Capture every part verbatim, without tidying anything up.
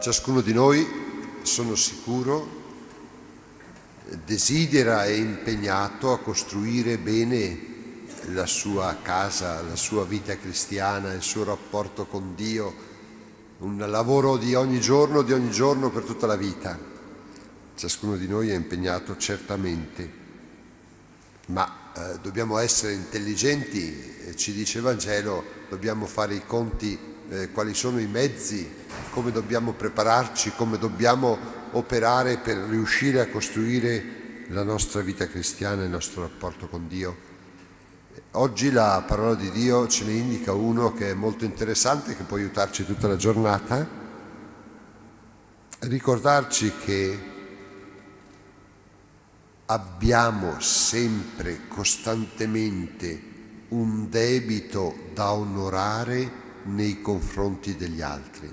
Ciascuno di noi, sono sicuro, desidera e è impegnato a costruire bene la sua casa, la sua vita cristiana, il suo rapporto con Dio, un lavoro di ogni giorno, di ogni giorno per tutta la vita. Ciascuno di noi è impegnato certamente, ma eh, dobbiamo essere intelligenti, eh, ci dice il Vangelo, dobbiamo fare i conti, eh, quali sono i mezzi, come dobbiamo prepararci, come dobbiamo operare per riuscire a costruire la nostra vita cristiana, il nostro rapporto con Dio. Oggi la parola di Dio ce ne indica uno che è molto interessante, che può aiutarci tutta la giornata, ricordarci che abbiamo sempre, costantemente, un debito da onorare nei confronti degli altri.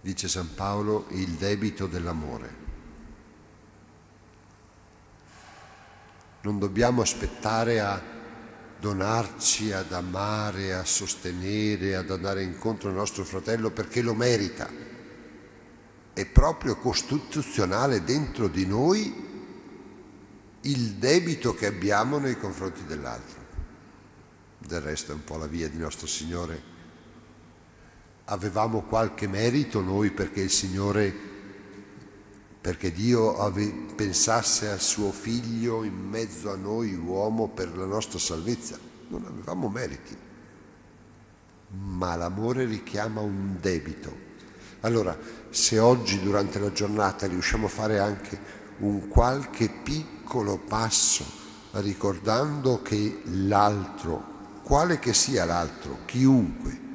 Dice San Paolo, il debito dell'amore. Non dobbiamo aspettare a donarci, ad amare, a sostenere, ad andare incontro al nostro fratello perché lo merita. È proprio costituzionale dentro di noi il debito che abbiamo nei confronti dell'altro. Del resto è un po' la via di nostro Signore. Avevamo qualche merito noi perché il Signore... perché Dio pensasse al suo Figlio in mezzo a noi, uomo, per la nostra salvezza. Non avevamo meriti, ma l'amore richiama un debito. Allora, se oggi durante la giornata riusciamo a fare anche un qualche piccolo passo, ricordando che l'altro, quale che sia l'altro, chiunque,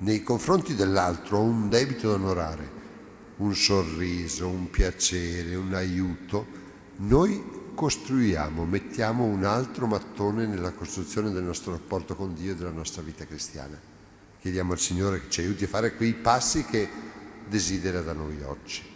nei confronti dell'altro ha un debito da onorare, un sorriso, un piacere, un aiuto, noi costruiamo, mettiamo un altro mattone nella costruzione del nostro rapporto con Dio e della nostra vita cristiana. Chiediamo al Signore che ci aiuti a fare quei passi che desidera da noi oggi.